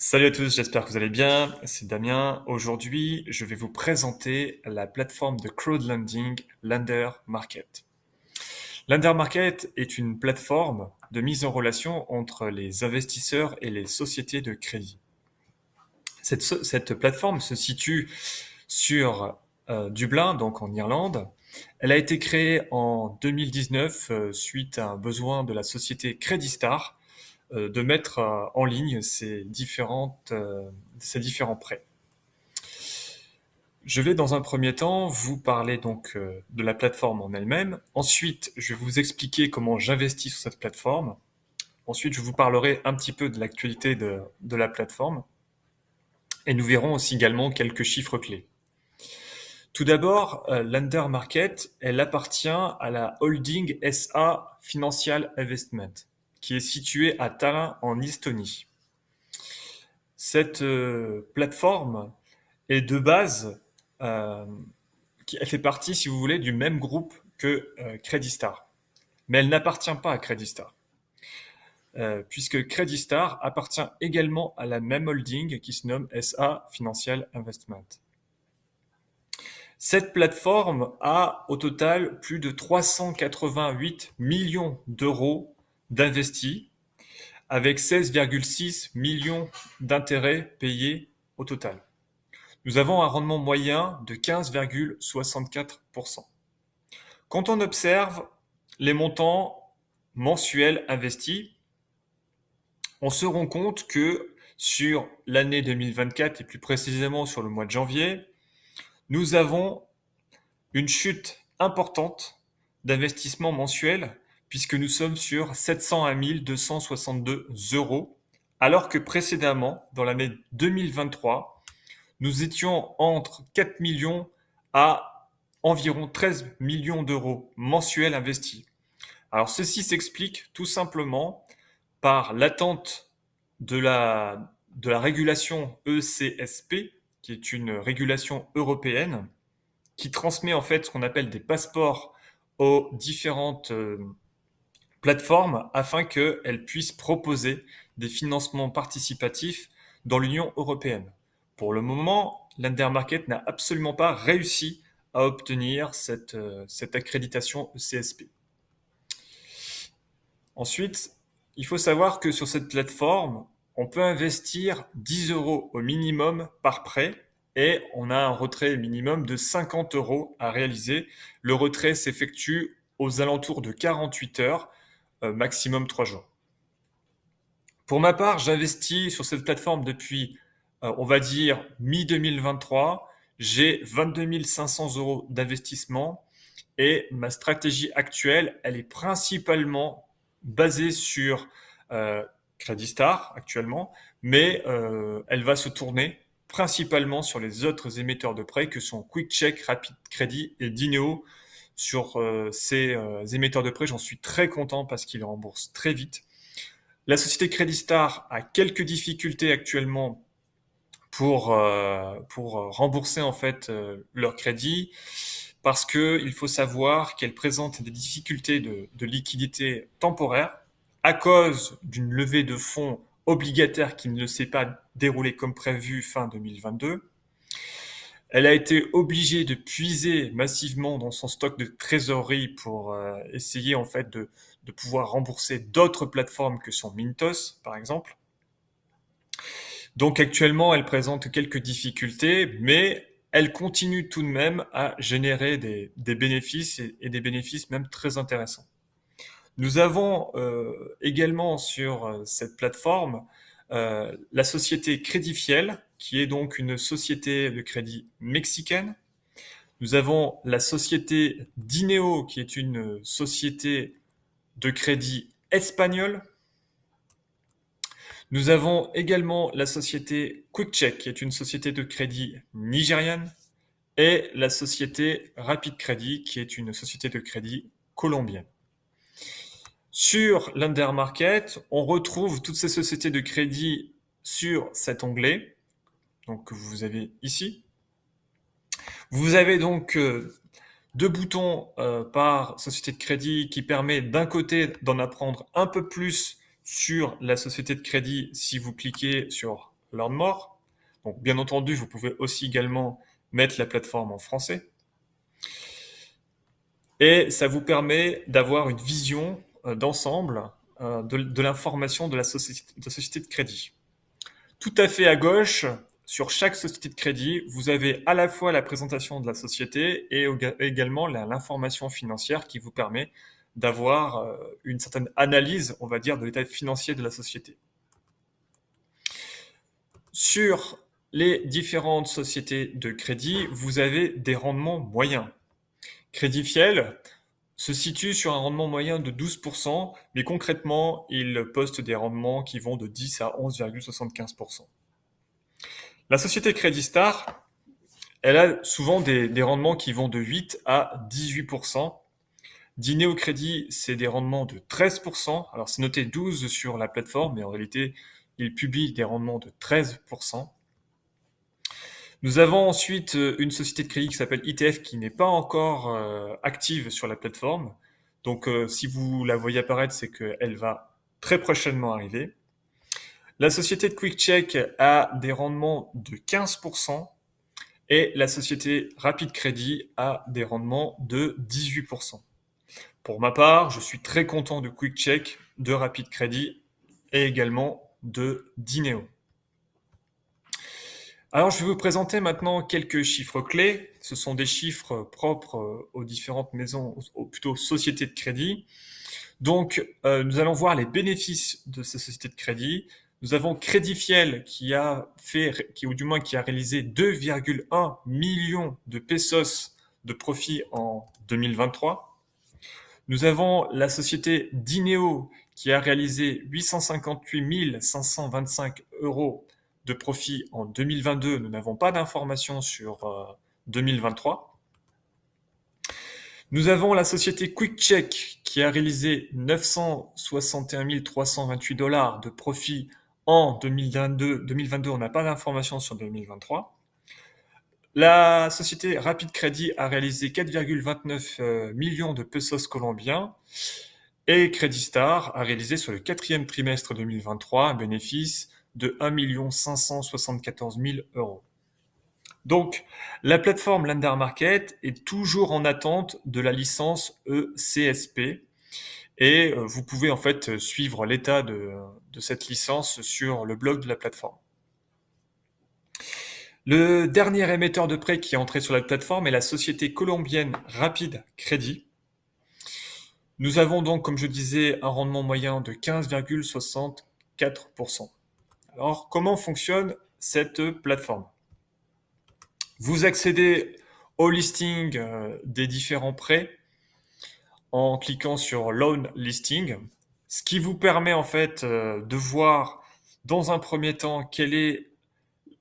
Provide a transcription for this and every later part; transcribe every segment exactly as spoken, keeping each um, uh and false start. Salut à tous, j'espère que vous allez bien, c'est Damien. Aujourd'hui, je vais vous présenter la plateforme de crowdlending Lendermarket. Lendermarket est une plateforme de mise en relation entre les investisseurs et les sociétés de crédit. Cette, cette plateforme se situe sur euh, Dublin, donc en Irlande. Elle a été créée en deux mille dix-neuf euh, suite à un besoin de la société Creditstar de mettre en ligne ces, différentes, ces différents prêts. Je vais dans un premier temps vous parler donc de la plateforme en elle-même. Ensuite, je vais vous expliquer comment j'investis sur cette plateforme. Ensuite, je vous parlerai un petit peu de l'actualité de, de la plateforme. Et nous verrons aussi également quelques chiffres clés. Tout d'abord, Lendermarket, elle appartient à la holding S A Financial Investment, qui est située à Tallinn en Estonie. Cette euh, plateforme est de base, euh, qui, elle fait partie, si vous voulez, du même groupe que euh, Creditstar. Mais elle n'appartient pas à Creditstar, euh, puisque Creditstar appartient également à la même holding qui se nomme S A Financial Investment. Cette plateforme a au total plus de trois cent quatre-vingt-huit millions d'euros d'investis, avec seize virgule six millions d'intérêts payés au total. Nous avons un rendement moyen de quinze virgule soixante-quatre pour cent. Quand on observe les montants mensuels investis, on se rend compte que sur l'année deux mille vingt-quatre, et plus précisément sur le mois de janvier, nous avons une chute importante d'investissements mensuels, puisque nous sommes sur sept cent un mille deux cent soixante-deux euros, alors que précédemment, dans l'année deux mille vingt-trois, nous étions entre quatre millions à environ treize millions d'euros mensuels investis. Alors ceci s'explique tout simplement par l'attente de la, de la régulation E C S P, qui est une régulation européenne, qui transmet en fait ce qu'on appelle des passeports aux différentes euh, plateforme afin qu'elle puisse proposer des financements participatifs dans l'Union européenne. Pour le moment, Lendermarket n'a absolument pas réussi à obtenir cette, cette accréditation E C S P. Ensuite, il faut savoir que sur cette plateforme, on peut investir dix euros au minimum par prêt et on a un retrait minimum de cinquante euros à réaliser. Le retrait s'effectue aux alentours de quarante-huit heures, maximum trois jours. Pour ma part, j'investis sur cette plateforme depuis, euh, on va dire, mi deux mille vingt-trois. J'ai vingt-deux mille cinq cents euros d'investissement et ma stratégie actuelle, elle est principalement basée sur euh, Creditstar actuellement, mais euh, elle va se tourner principalement sur les autres émetteurs de prêts que sont QuickCheck, RapidCredit et Dineo. Sur euh, ces euh, émetteurs de prêts, j'en suis très content parce qu'ils remboursent très vite. La société Creditstar a quelques difficultés actuellement pour, euh, pour rembourser en fait euh, leur crédit parce qu'il faut savoir qu'elle présente des difficultés de, de liquidité temporaire à cause d'une levée de fonds obligataire qui ne s'est pas déroulée comme prévu fin deux mille vingt-deux. Elle a été obligée de puiser massivement dans son stock de trésorerie pour euh, essayer en fait de, de pouvoir rembourser d'autres plateformes que sont Mintos, par exemple. Donc actuellement, elle présente quelques difficultés, mais elle continue tout de même à générer des, des bénéfices et, et des bénéfices même très intéressants. Nous avons euh, également sur cette plateforme euh, la société Crédifiel, qui est donc une société de crédit mexicaine. Nous avons la société Dineo, qui est une société de crédit espagnole. Nous avons également la société QuickCheck, qui est une société de crédit nigériane. Et la société RapidCredit, qui est une société de crédit colombienne. Sur Lendermarket, on retrouve toutes ces sociétés de crédit sur cet onglet. Donc, que vous avez ici. Vous avez donc euh, deux boutons euh, par société de crédit qui permet d'un côté d'en apprendre un peu plus sur la société de crédit si vous cliquez sur Learnmore. Donc, bien entendu, vous pouvez aussi également mettre la plateforme en français. Et ça vous permet d'avoir une vision euh, d'ensemble euh, de, de l'information de, de la société de crédit. Tout à fait à gauche, sur chaque société de crédit, vous avez à la fois la présentation de la société et également l'information financière qui vous permet d'avoir une certaine analyse, on va dire, de l'état financier de la société. Sur les différentes sociétés de crédit, vous avez des rendements moyens. Crédifiel se situe sur un rendement moyen de douze pour cent, mais concrètement, il poste des rendements qui vont de dix à onze virgule soixante-quinze pour cent. La société Creditstar, elle a souvent des, des rendements qui vont de huit à dix-huit pour cent. Dineo Crédit, c'est des rendements de treize pour cent. Alors, c'est noté douze sur la plateforme, mais en réalité, il publie des rendements de treize pour cent. Nous avons ensuite une société de crédit qui s'appelle I T F, qui n'est pas encore euh, active sur la plateforme. Donc, euh, si vous la voyez apparaître, c'est qu'elle va très prochainement arriver. La société de QuickCheck a des rendements de quinze pour cent et la société RapidCredit a des rendements de dix-huit pour cent. Pour ma part, je suis très content de QuickCheck, de RapidCredit et également de Dineo. Alors, je vais vous présenter maintenant quelques chiffres clés. Ce sont des chiffres propres aux différentes maisons, ou plutôt sociétés de crédit. Donc, euh, nous allons voir les bénéfices de ces sociétés de crédit. Nous avons Crédifiel qui a fait, qui, ou du moins qui a réalisé deux virgule un millions de pesos de profit en deux mille vingt-trois. Nous avons la société Dineo qui a réalisé huit cent cinquante-huit mille cinq cent vingt-cinq euros de profit en deux mille vingt-deux. Nous n'avons pas d'informations sur euh, deux mille vingt-trois. Nous avons la société QuickCheck qui a réalisé neuf cent soixante et un mille trois cent vingt-huit dollars de profit en deux mille vingt-deux, deux mille vingt-deux, on n'a pas d'informations sur deux mille vingt-trois. La société RapidCredit a réalisé quatre virgule vingt-neuf millions de pesos colombiens et Creditstar a réalisé sur le quatrième trimestre deux mille vingt-trois un bénéfice de un million cinq cent soixante-quatorze mille euros. Donc, la plateforme Lendermarket est toujours en attente de la licence E C S P. Et vous pouvez en fait suivre l'état de, de cette licence sur le blog de la plateforme. Le dernier émetteur de prêt qui est entré sur la plateforme est la société colombienne RapidCredit. Nous avons donc, comme je disais, un rendement moyen de quinze virgule soixante-quatre pour cent. Alors, comment fonctionne cette plateforme? Vous accédez au listing des différents prêts en cliquant sur Loan Listing, ce qui vous permet en fait euh, de voir dans un premier temps quel est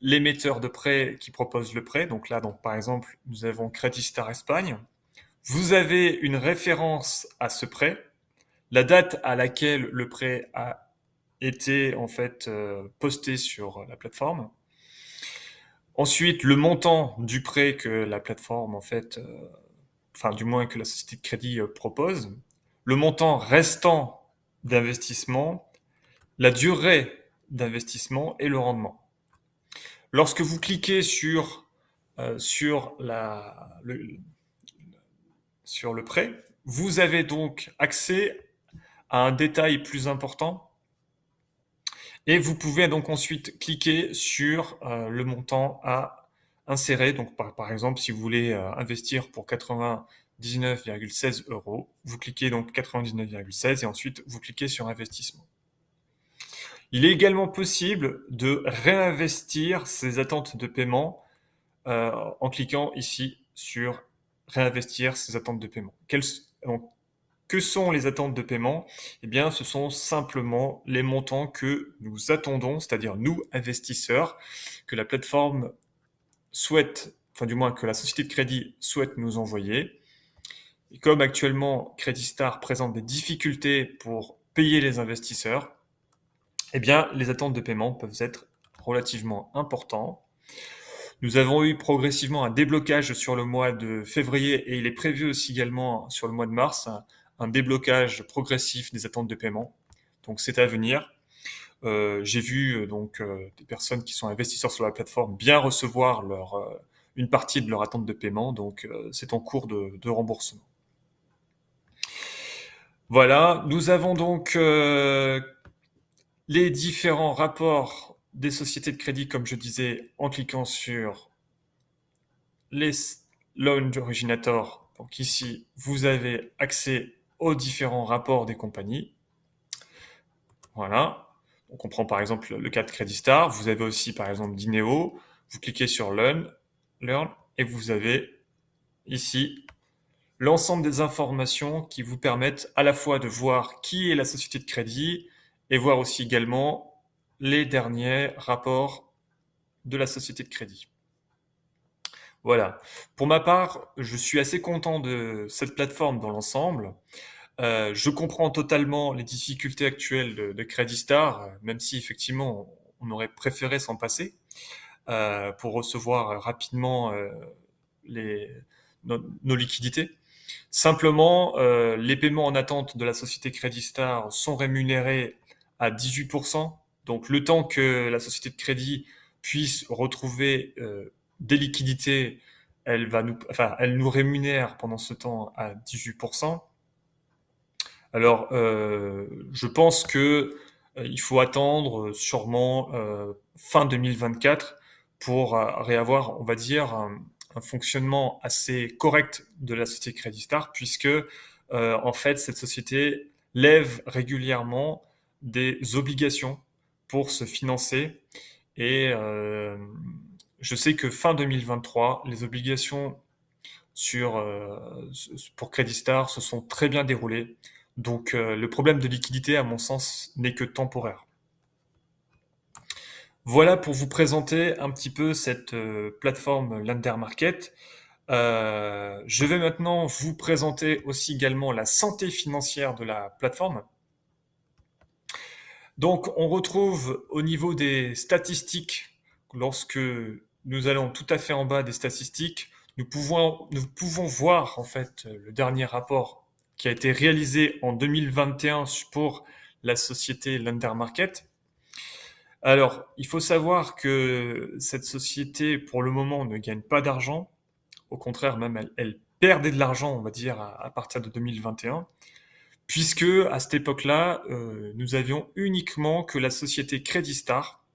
l'émetteur de prêt qui propose le prêt. Donc là, donc, par exemple, nous avons Creditstar Espagne. Vous avez une référence à ce prêt, la date à laquelle le prêt a été en fait euh, posté sur la plateforme. Ensuite, le montant du prêt que la plateforme en fait euh, enfin du moins que la société de crédit propose, le montant restant d'investissement, la durée d'investissement et le rendement. Lorsque vous cliquez sur, euh, sur, la, le, sur le prêt, vous avez donc accès à un détail plus important et vous pouvez donc ensuite cliquer sur euh, le montant à insérer. Donc, par, par exemple, si vous voulez euh, investir pour quatre-vingt-dix-neuf virgule seize euros, vous cliquez donc quatre-vingt-dix-neuf virgule seize et ensuite vous cliquez sur investissement. Il est également possible de réinvestir ces attentes de paiement euh, en cliquant ici sur réinvestir ces attentes de paiement. Quelles, donc, que sont les attentes de paiement? Eh bien, ce sont simplement les montants que nous attendons, c'est-à-dire nous, investisseurs, que la plateforme souhaite, enfin du moins que la société de crédit souhaite nous envoyer. Et comme actuellement Creditstar présente des difficultés pour payer les investisseurs, eh bien les attentes de paiement peuvent être relativement importantes. Nous avons eu progressivement un déblocage sur le mois de février et il est prévu aussi également sur le mois de mars un, un déblocage progressif des attentes de paiement. Donc c'est à venir. Euh, j'ai vu donc euh, des personnes qui sont investisseurs sur la plateforme bien recevoir leur, euh, une partie de leur attente de paiement, donc euh, c'est en cours de, de remboursement. Voilà, nous avons donc euh, les différents rapports des sociétés de crédit, comme je disais, en cliquant sur les loan originator. Donc ici, vous avez accès aux différents rapports des compagnies. Voilà. Donc on prend par exemple le cas de Creditstar. Vous avez aussi par exemple Dineo. Vous cliquez sur Learn, Learn et vous avez ici l'ensemble des informations qui vous permettent à la fois de voir qui est la société de crédit et voir aussi également les derniers rapports de la société de crédit. Voilà. Pour ma part, je suis assez content de cette plateforme dans l'ensemble. Euh, je comprends totalement les difficultés actuelles de, de Creditstar, même si effectivement on aurait préféré s'en passer euh, pour recevoir rapidement euh, les, no, nos liquidités. Simplement, euh, les paiements en attente de la société Creditstar sont rémunérés à dix-huit pour cent, donc le temps que la société de crédit puisse retrouver euh, des liquidités, elle, va nous, enfin, elle nous rémunère pendant ce temps à dix-huit pour cent. Alors, euh, je pense que euh, il faut attendre sûrement euh, fin deux mille vingt-quatre pour euh, réavoir, on va dire, un, un fonctionnement assez correct de la société Creditstar, puisque euh, en fait cette société lève régulièrement des obligations pour se financer. Et euh, je sais que fin deux mille vingt-trois, les obligations sur euh, pour Creditstar se sont très bien déroulées. Donc, euh, le problème de liquidité, à mon sens, n'est que temporaire. Voilà pour vous présenter un petit peu cette euh, plateforme Lendermarket. Euh, je vais maintenant vous présenter aussi également la santé financière de la plateforme. Donc, on retrouve au niveau des statistiques, lorsque nous allons tout à fait en bas des statistiques, nous pouvons, nous pouvons voir en fait le dernier rapport qui a été réalisé en deux mille vingt et un pour la société Lendermarket. Alors, il faut savoir que cette société, pour le moment, ne gagne pas d'argent. Au contraire, même, elle, elle perdait de l'argent, on va dire, à, à partir de deux mille vingt et un, puisque à cette époque-là, euh, nous avions uniquement que la société Creditstar